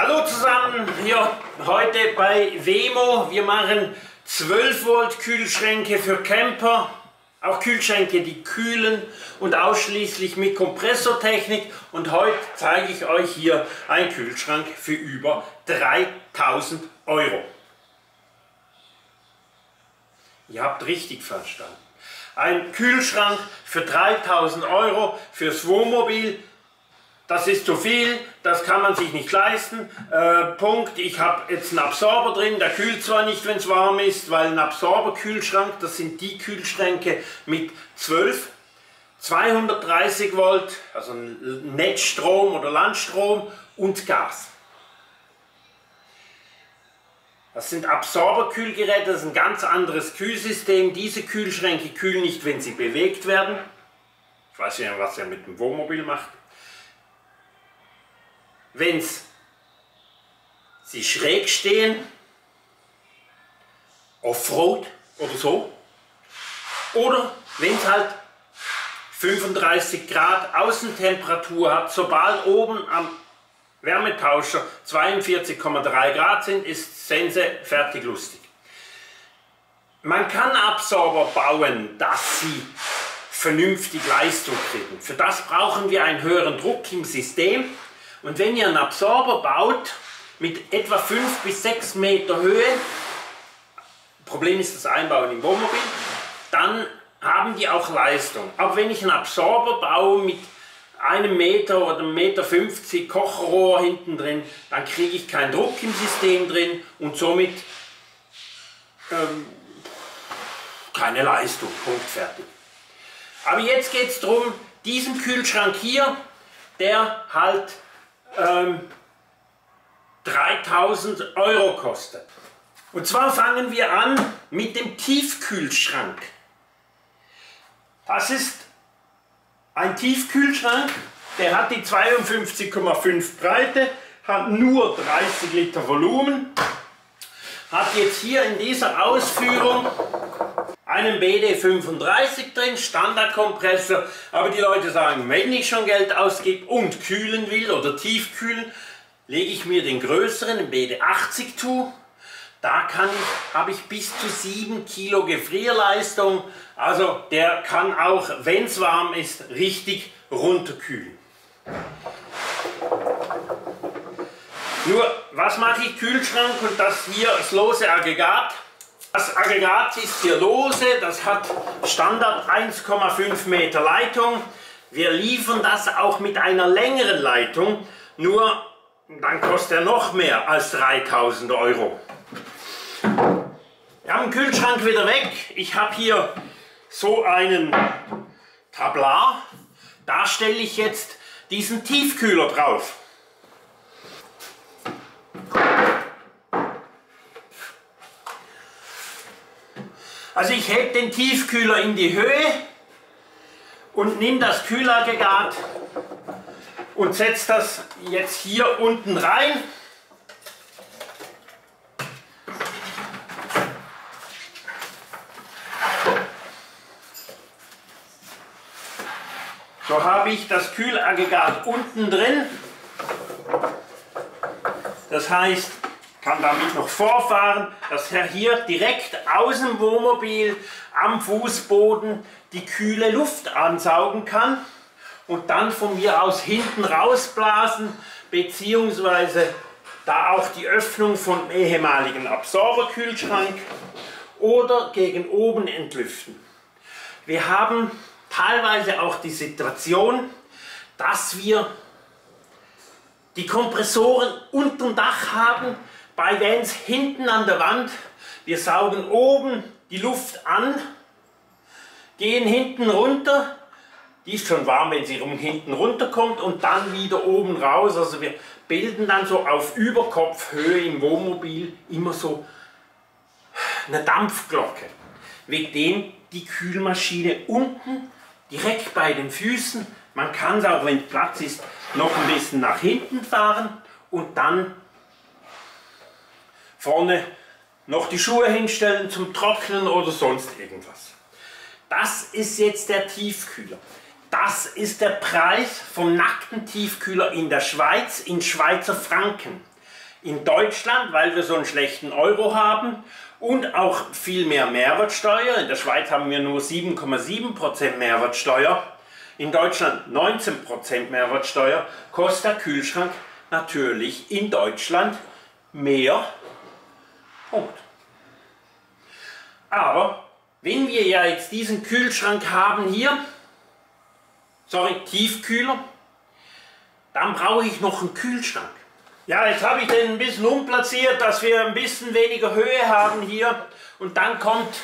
Hallo zusammen, hier heute bei Wemo. Wir machen 12 Volt Kühlschränke für Camper, auch Kühlschränke, die kühlen und ausschließlich mit Kompressortechnik. Und heute zeige ich euch hier einen Kühlschrank für über 3000 Euro. Ihr habt richtig verstanden. Ein Kühlschrank für 3000 Euro fürs Wohnmobil. Das ist zu viel, das kann man sich nicht leisten. Punkt, ich habe jetzt einen Absorber drin, der kühlt zwar nicht, wenn es warm ist, weil ein Absorberkühlschrank, das sind die Kühlschränke mit 12, 230 Volt, also Netzstrom oder Landstrom und Gas. Das sind Absorberkühlgeräte, das ist ein ganz anderes Kühlsystem. Diese Kühlschränke kühlen nicht, wenn sie bewegt werden. Ich weiß ja, was er mit dem Wohnmobil macht. Wenn sie schräg stehen, Offroad oder so, oder wenn es halt 35 Grad Außentemperatur hat, sobald oben am Wärmetauscher 42,3 Grad sind, ist Sense fertig lustig. Man kann Absorber bauen, dass sie vernünftig Leistung kriegen. Für das brauchen wir einen höheren Druck im System. Und wenn ihr einen Absorber baut, mit etwa 5 bis 6 Meter Höhe, Problem ist das Einbauen im Wohnmobil, dann haben die auch Leistung. Aber wenn ich einen Absorber baue mit einem Meter oder 1,50 Meter Kochrohr hinten drin, dann kriege ich keinen Druck im System drin und somit keine Leistung. Punkt, fertig. Aber jetzt geht es darum, diesen Kühlschrank hier, der halt 3000 Euro kostet. Und zwar fangen wir an mit dem Tiefkühlschrank. Das ist ein Tiefkühlschrank, der hat die 52,5 Breite, hat nur 30 Liter Volumen, hat jetzt hier in dieser Ausführung einen BD85 drin, Standardkompressor, aber die Leute sagen, wenn ich schon Geld ausgebe und kühlen will oder tiefkühlen, lege ich mir den größeren, den BD80 zu. Da habe ich bis zu 7 Kilo Gefrierleistung, also der kann auch, wenn es warm ist, richtig runterkühlen. Nur, was mache ich? Kühlschrank und das hier, das lose Aggregat. Das Aggregat ist hier lose, das hat Standard 1,5 Meter Leitung. Wir liefern das auch mit einer längeren Leitung, nur dann kostet er noch mehr als 3000 Euro. Wir haben den Kühlschrank wieder weg. Ich habe hier so einen Tablar, da stelle ich jetzt diesen Tiefkühler drauf. Also ich hebe den Tiefkühler in die Höhe und nehme das Kühlaggregat und setze das jetzt hier unten rein. So habe ich das Kühlaggregat unten drin. Das heißt, kann damit noch vorfahren, dass er hier direkt aus dem Wohnmobil am Fußboden die kühle Luft ansaugen kann und dann von mir aus hinten rausblasen, beziehungsweise da auch die Öffnung von ehemaligen Absorberkühlschrank oder gegen oben entlüften. Wir haben teilweise auch die Situation, dass wir die Kompressoren unterm Dach haben, bei Vans hinten an der Wand. Wir saugen oben die Luft an, gehen hinten runter, die ist schon warm, wenn sie hinten runterkommt, und dann wieder oben raus. Also wir bilden dann so auf Überkopfhöhe im Wohnmobil immer so eine Dampfglocke, wegen dem die Kühlmaschine unten direkt bei den Füßen, man kann es auch, wenn Platz ist, noch ein bisschen nach hinten fahren und dann vorne noch die Schuhe hinstellen zum Trocknen oder sonst irgendwas. Das ist jetzt der Tiefkühler. Das ist der Preis vom nackten Tiefkühler in der Schweiz, in Schweizer Franken. in Deutschland, weil wir so einen schlechten Euro haben und auch viel mehr Mehrwertsteuer. In der Schweiz haben wir nur 7,7% Mehrwertsteuer, in Deutschland 19% Mehrwertsteuer, kostet der Kühlschrank natürlich in Deutschland mehr. Punkt. Aber wenn wir ja jetzt diesen Kühlschrank haben hier, sorry, Tiefkühler, dann brauche ich noch einen Kühlschrank. Ja, jetzt habe ich den ein bisschen umplatziert, dass wir ein bisschen weniger Höhe haben hier. Und dann kommt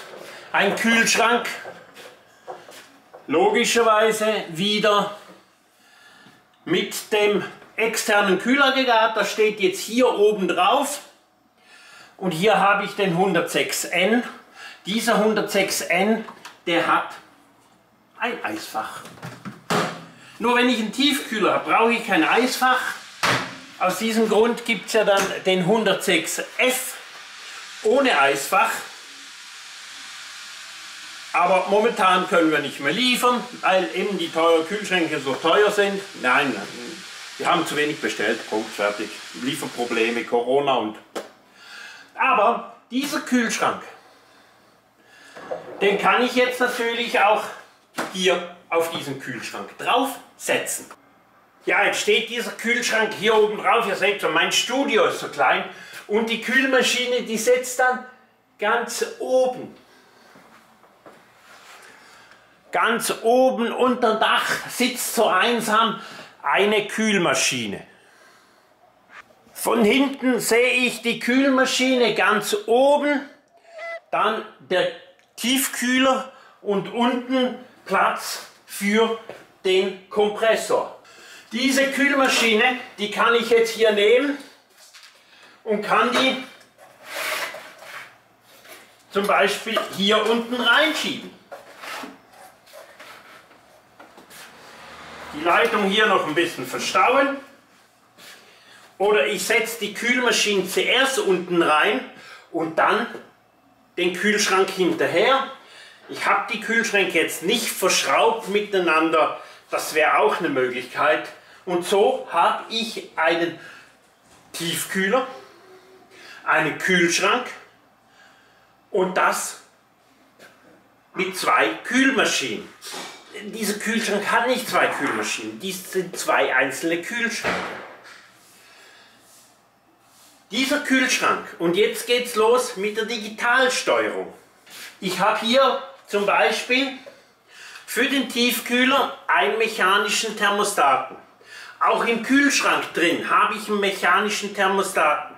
ein Kühlschrank logischerweise wieder mit dem externen Kühlaggregat. Das steht jetzt hier oben drauf. Und hier habe ich den 106N. Dieser 106N, der hat ein Eisfach. Nur wenn ich einen Tiefkühler habe, brauche ich kein Eisfach. Aus diesem Grund gibt es ja dann den 106F ohne Eisfach. Aber momentan können wir nicht mehr liefern, weil eben die teuren Kühlschränke so teuer sind. Nein, wir haben zu wenig bestellt. Punkt, fertig. Lieferprobleme, Corona und... Aber dieser Kühlschrank, den kann ich jetzt natürlich auch hier auf diesen Kühlschrank draufsetzen. Ja, jetzt steht dieser Kühlschrank hier oben drauf. Ihr seht schon, mein Studio ist so klein. Und die Kühlmaschine, die sitzt dann ganz oben. Ganz oben unterm Dach sitzt so einsam eine Kühlmaschine. Von hinten sehe ich die Kühlmaschine ganz oben, dann der Tiefkühler und unten Platz für den Kompressor. Diese Kühlmaschine, die kann ich jetzt hier nehmen und kann die zum Beispiel hier unten reinschieben. Die Leitung hier noch ein bisschen verstauen. Oder ich setze die Kühlmaschine zuerst unten rein und dann den Kühlschrank hinterher. Ich habe die Kühlschränke jetzt nicht verschraubt miteinander, das wäre auch eine Möglichkeit. Und so habe ich einen Tiefkühler, einen Kühlschrank und das mit zwei Kühlmaschinen. Dieser Kühlschrank hat nicht zwei Kühlmaschinen, dies sind zwei einzelne Kühlschränke. Dieser Kühlschrank, und jetzt geht's los mit der Digitalsteuerung. Ich habe hier zum Beispiel für den Tiefkühler einen mechanischen Thermostaten. Auch im Kühlschrank drin habe ich einen mechanischen Thermostaten.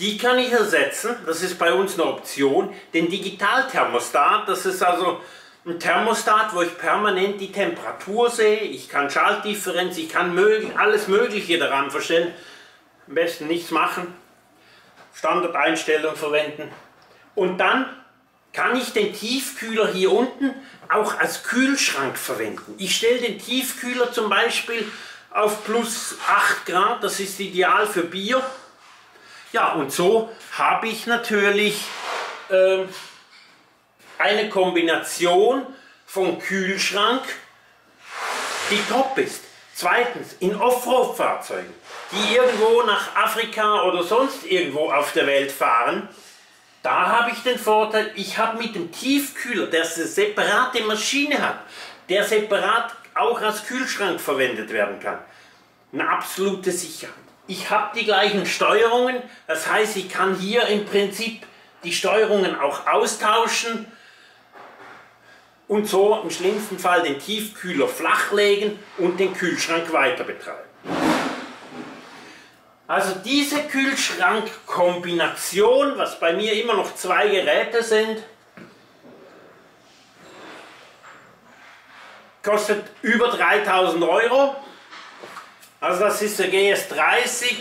Die kann ich ersetzen, das ist bei uns eine Option, den Digitalthermostat. Das ist also ein Thermostat, wo ich permanent die Temperatur sehe. Ich kann Schaltdifferenz, ich kann alles Mögliche daran verstellen. Am besten nichts machen, Standardeinstellung verwenden. Und dann kann ich den Tiefkühler hier unten auch als Kühlschrank verwenden. Ich stelle den Tiefkühler zum Beispiel auf plus 8 Grad, das ist ideal für Bier. Ja, und so habe ich natürlich eine Kombination von Kühlschrank, die top ist. Zweitens, in Offroad-Fahrzeugen, die irgendwo nach Afrika oder sonst irgendwo auf der Welt fahren, da habe ich den Vorteil, ich habe mit dem Tiefkühler, der eine separate Maschine hat, der separat auch als Kühlschrank verwendet werden kann, eine absolute Sicherheit. Ich habe die gleichen Steuerungen, das heißt, ich kann hier im Prinzip die Steuerungen auch austauschen und so im schlimmsten Fall den Tiefkühler flachlegen und den Kühlschrank weiter betreiben. Also diese Kühlschrankkombination, was bei mir immer noch zwei Geräte sind, kostet über 3.000 €. Also das ist der GS30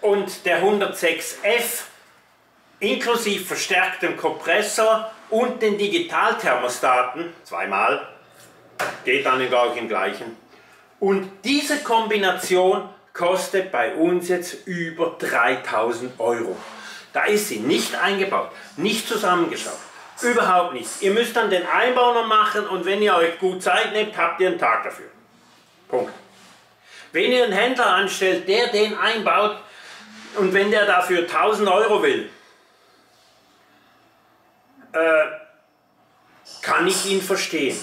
und der 106F inklusive verstärktem Kompressor und den Digitalthermostaten, zweimal, geht dann auch im gleichen. Und diese Kombination kostet bei uns jetzt über 3.000 €. Da ist sie nicht eingebaut, nicht zusammengeschraubt, überhaupt nichts. Ihr müsst dann den Einbau noch machen und wenn ihr euch gut Zeit nehmt, habt ihr einen Tag dafür. Punkt. Wenn ihr einen Händler anstellt, der den einbaut, Und wenn der dafür 1000 € will, kann ich ihn verstehen.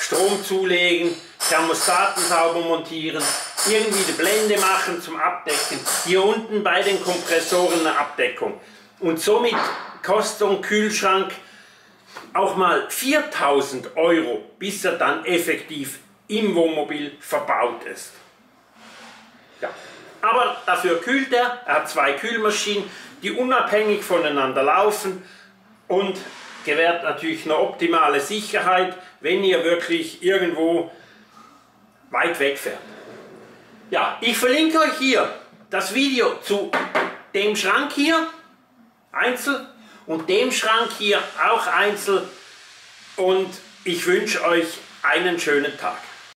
Strom zulegen, Thermostaten sauber montieren, irgendwie die Blende machen zum Abdecken. Hier unten bei den Kompressoren eine Abdeckung. Und somit kostet so ein Kühlschrank auch mal 4000 €, bis er dann effektiv im Wohnmobil verbaut ist. Ja. Aber dafür kühlt er, er hat zwei Kühlmaschinen, die unabhängig voneinander laufen und gewährt natürlich eine optimale Sicherheit, wenn ihr wirklich irgendwo weit weg fährt. Ja, ich verlinke euch hier das Video zu dem Schrank hier, einzeln, und dem Schrank hier auch einzeln, und ich wünsche euch einen schönen Tag.